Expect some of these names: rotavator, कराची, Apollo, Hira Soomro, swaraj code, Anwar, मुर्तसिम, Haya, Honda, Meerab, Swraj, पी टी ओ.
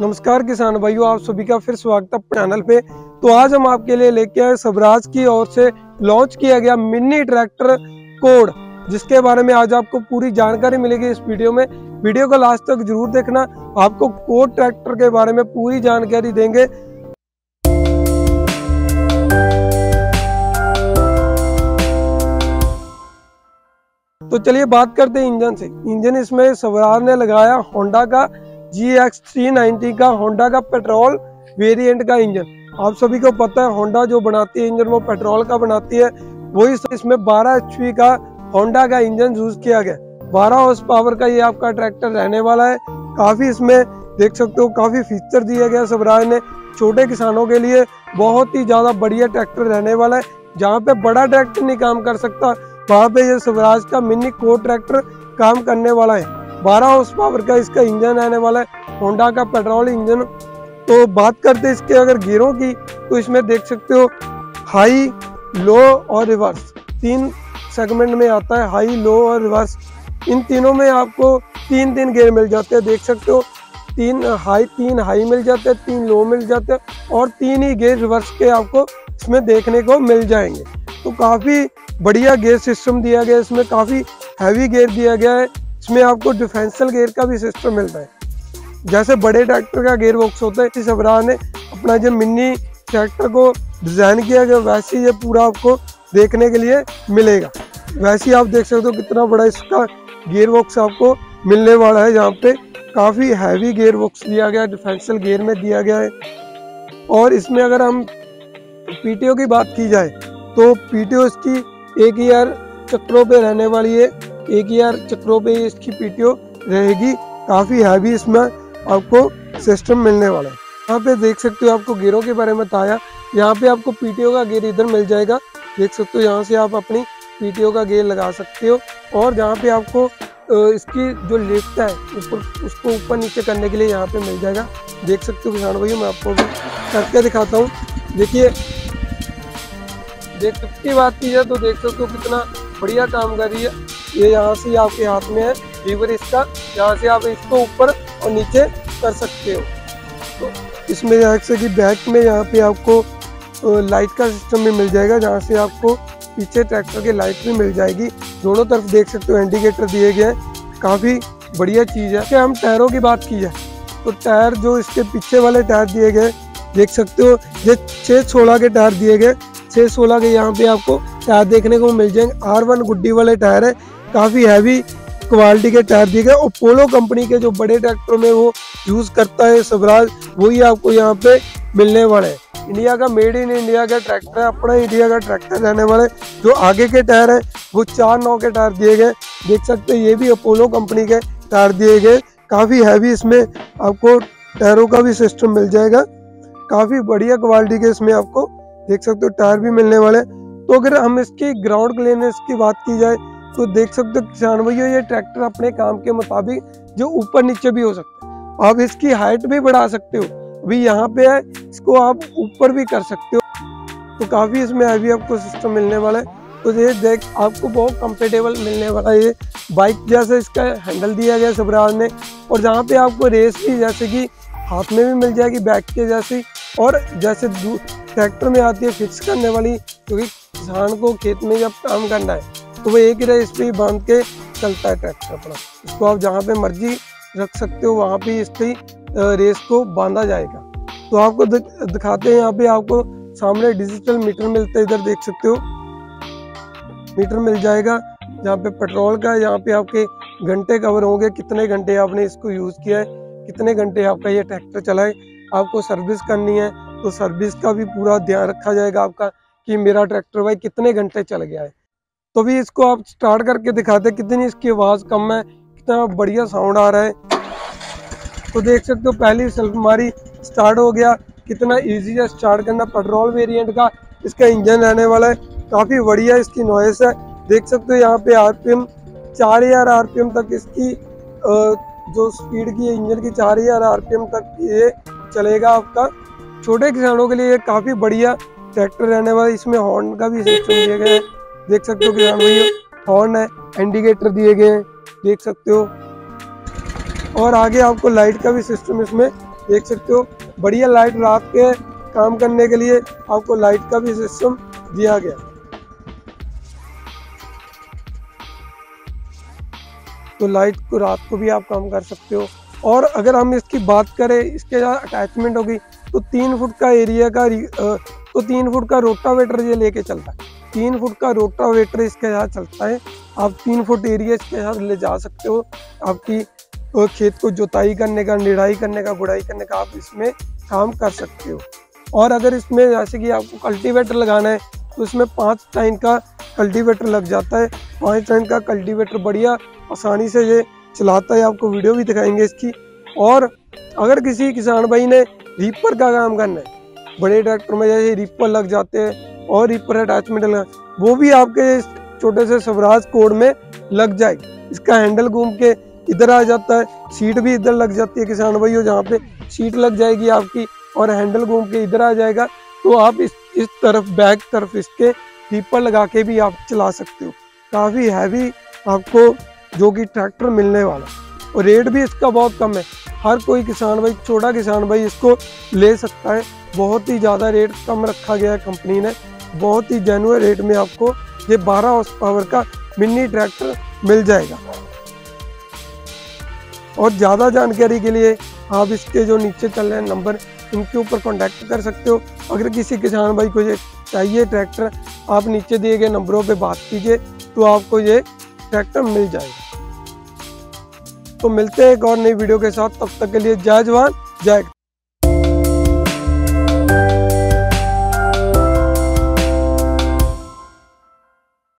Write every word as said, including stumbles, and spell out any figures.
नमस्कार किसान भाइयों, आप सभी का फिर स्वागत है चैनल पे। तो आज हम आपके लिए लेके आए स्वराज की ओर से लॉन्च किया गया मिनी ट्रैक्टर कोड, जिसके बारे में आज आपको पूरी जानकारी मिलेगी इस वीडियो में। वीडियो को लास्ट तक जरूर देखना, आपको कोड ट्रैक्टर के बारे में पूरी जानकारी देंगे। तो चलिए बात करते हैं इंजन से। इंजन इसमें स्वराज ने लगाया होंडा का जी एक्स थ्री नाइन्टी का, होंडा का पेट्रोल वेरिएंट का इंजन। आप सभी को पता है होंडा जो बनाती है इंजन वो पेट्रोल का बनाती है, वही इसमें बारह एचपी का होंडा का इंजन यूज किया गया। बारह हॉर्स पावर का ये आपका ट्रैक्टर रहने वाला है। काफी इसमें देख सकते हो काफी फीचर दिया गया स्वराज ने, छोटे किसानों के लिए बहुत ही ज्यादा बढ़िया ट्रैक्टर रहने वाला है। जहाँ पे बड़ा ट्रैक्टर नहीं काम कर सकता, वहाँ पे ये स्वराज का मिनी कोड ट्रैक्टर काम करने वाला है। बारह हॉर्स पावर का इसका इंजन आने वाला है, होंडा का पेट्रोल इंजन। तो बात करते हैं इसके अगर गियरों की, तो इसमें देख सकते हो हाई, लो और रिवर्स तीन सेगमेंट में आता है, हाई, लो और रिवर्स। इन तीनों में आपको तीन तीन गियर मिल जाते हैं, देख सकते हो तीन हाई तीन हाई मिल जाते हैं, तीन लो मिल जाते हैं और तीन ही गियर रिवर्स के आपको इसमें देखने को मिल जाएंगे। तो काफ़ी बढ़िया गियर सिस्टम दिया गया है इसमें, काफ़ी हैवी गियर दिया गया है। इसमें आपको डिफेंसल गियर का भी सिस्टम मिलता है, जैसे बड़े ट्रैक्टर का गियर बॉक्स होता है। इस स्वराज ने अपना जो मिनी ट्रैक्टर को डिज़ाइन किया गया वैसे ये पूरा आपको देखने के लिए मिलेगा। वैसे आप देख सकते हो कितना बड़ा इसका गियर बॉक्स आपको मिलने वाला है, जहाँ पे काफ़ी हैवी गियर बॉक्स दिया गया है, डिफेंसल गियर में दिया गया है। और इसमें अगर हम पी टी ओ की बात की जाए तो पी टी ओ इसकी एक हजार चक्रों पे रहने वाली है, एक हजार चक्रों पे इसकी पीटीओ रहेगी। काफ़ी हैवी इसमें आपको सिस्टम मिलने वाला है। यहाँ पे देख सकते हो आपको गियरों के बारे में बताया, यहाँ पे आपको पीटीओ का गियर इधर मिल जाएगा, देख सकते हो यहाँ से आप अपनी पीटीओ का गियर लगा सकते हो। और जहाँ पे आपको इसकी जो लिफ्ट है ऊपर, उसको ऊपर नीचे करने के लिए यहाँ पर मिल जाएगा, देख सकते हो किसान भाई। मैं आपको करके दिखाता हूँ, देखिए देख सकते बात की है तो देख सकते हो कितना बढ़िया काम कर रही है। ये यहाँ से आपके हाथ में है लीवर इसका, यहाँ से आप इसको ऊपर और नीचे कर सकते हो। तो इसमें यहाँ से कि बैक में यहाँ पे आपको लाइट का सिस्टम भी मिल जाएगा, जहाँ से आपको पीछे ट्रैक्टर की लाइट भी मिल जाएगी। दोनों तरफ देख सकते हो इंडिकेटर दिए गए हैं, काफ़ी बढ़िया चीज़ है। कि हम टायरों की बात की जाए तो टायर जो इसके पीछे वाले टायर दिए गए देख सकते हो, ये छः सोलह के टायर दिए गए, छः सोलह के यहाँ पे आपको टायर देखने को मिल जाएंगे। आर वन गुड्डी वाले टायर है, काफ़ी हैवी क्वालिटी के टायर दिए गए। अपोलो कंपनी के जो बड़े ट्रैक्टरों में वो यूज़ करता है स्वराज, वही आपको यहाँ पे मिलने वाले हैं। इंडिया का, मेड इन इंडिया का ट्रैक्टर है, अपना इंडिया का ट्रैक्टर रहने वाला है। जो आगे के टायर है वो चार नौ के टायर दिए गए, देख सकते हैं ये भी अपोलो कंपनी के टायर दिए गए। काफ़ी हैवी इसमें आपको टायरों का भी सिस्टम मिल जाएगा, काफ़ी बढ़िया क्वालिटी के इसमें आपको देख सकते हो टायर भी मिलने वाले। तो अगर हम इसकी ग्राउंड क्लीयरेंस की बात की जाए तो देख सकते हो किसान भैया ये ट्रैक्टर अपने काम के मुताबिक जो ऊपर नीचे भी हो सकता है, आप इसकी हाइट भी बढ़ा सकते हो। अभी यहाँ पे है, इसको आप ऊपर भी कर सकते हो। तो काफ़ी इसमें हैवी आपको सिस्टम मिलने वाला है। तो ये देख आपको बहुत कम्फर्टेबल मिलने वाला है, ये बाइक जैसे इसका हैंडल दिया गया स्वराज ने। और जहाँ पे आपको रेस भी जैसे कि हाथ में भी मिल जाएगी बैक के जैसी, और जैसे ट्रैक्टर में आती है फिक्स करने वाली, क्योंकि तो किसान को खेत में जब काम करना है तो वो एक ही रेस पे ही बांध के चलता है ट्रैक्टर अपना। इसको आप जहाँ पे मर्जी रख सकते हो वहाँ पे इसकी रेस को बांधा जाएगा। तो आपको दिखाते हैं यहाँ पे, आपको सामने डिजिटल मीटर मिलता है, इधर देख सकते हो मीटर मिल जाएगा, जहाँ पे पेट्रोल का, यहाँ पे आपके घंटे कवर होंगे, कितने घंटे आपने इसको यूज़ किया है, कितने घंटे आपका ये ट्रैक्टर चला है। आपको सर्विस करनी है तो सर्विस का भी पूरा ध्यान रखा जाएगा आपका, कि मेरा ट्रैक्टर भाई कितने घंटे चल गया है। तो भी इसको आप स्टार्ट करके दिखाते हैं कितनी इसकी आवाज़ कम है, कितना बढ़िया साउंड आ रहा है। तो देख सकते हो पहली सेल्फ हमारी स्टार्ट हो गया, कितना इजी है स्टार्ट करना। पेट्रोल वेरिएंट का इसका इंजन रहने वाला है, काफ़ी बढ़िया इसकी नॉइस है, देख सकते हो। यहाँ पे आर पी एम चार हजार आर पी एम तक इसकी जो स्पीड की है इंजन की, चार हजार आर पी एम तक ये चलेगा आपका। छोटे किसानों के लिए ये काफ़ी बढ़िया ट्रैक्टर रहने वाला है। इसमें हॉर्न का भी सिस्टम दिया गया है, देख सकते हो किसान भाई हॉर्न है, इंडिकेटर दिए गए हैं देख सकते हो, और आगे आपको लाइट का भी सिस्टम इसमें देख सकते हो बढ़िया लाइट रात के काम करने के लिए आपको लाइट का भी सिस्टम दिया गया। तो लाइट को रात को भी आप काम कर सकते हो। और अगर हम इसकी बात करें, इसके साथ अटैचमेंट होगी तो तीन फुट का एरिया का तो तीन फुट का रोटावेटर ये लेके चलता है। तीन फुट का रोटावेटर इसके साथ चलता है। आप तीन फुट एरिया इसके साथ ले जा सकते हो। आपकी खेत को जोताई करने का, निराई करने का, गुड़ाई करने का आप इसमें काम कर सकते हो। और अगर इसमें जैसे कि आपको कल्टीवेटर लगाना है तो इसमें पाँच टाइन का कल्टीवेटर लग जाता है। पाँच टाइन का कल्टीवेटर बढ़िया आसानी से ये चलाता है। आपको वीडियो भी दिखाएंगे इसकी। और अगर किसी किसान भाई ने रीपर का काम करना है, बड़े ट्रैक्टर में जैसे रीपर लग जाते हैं और रीपर अटैचमेंट लगा, वो भी आपके छोटे से स्वराज कोड में लग जाएगी। इसका हैंडल घूम के इधर आ जाता है, सीट भी इधर लग जाती है किसान भाई, और जहाँ पे सीट लग जाएगी आपकी और हैंडल घूम के इधर आ जाएगा। तो आप इस इस तरफ बैक तरफ इसके रीपर लगा के भी आप चला सकते हो। काफ़ी हैवी आपको जो कि ट्रैक्टर मिलने वाला, और रेट भी इसका बहुत कम है। हर कोई किसान भाई, छोटा किसान भाई इसको ले सकता है। बहुत ही ज़्यादा रेट कम रखा गया है कंपनी ने। बहुत ही जेन्युइन रेट में आपको ये बारह हॉर्स पावर का मिनी ट्रैक्टर मिल जाएगा। और ज़्यादा जानकारी के लिए आप इसके जो नीचे चल रहे हैं नंबर, इनके ऊपर कॉन्टैक्ट कर सकते हो। अगर किसी किसान भाई को ये चाहिए ट्रैक्टर, आप नीचे दिए गए नंबरों पर बात कीजिए तो आपको ये ट्रैक्टर मिल जाएगा। तो मिलते हैं एक और नई वीडियो के साथ, तब तक के लिए जय जवान जय।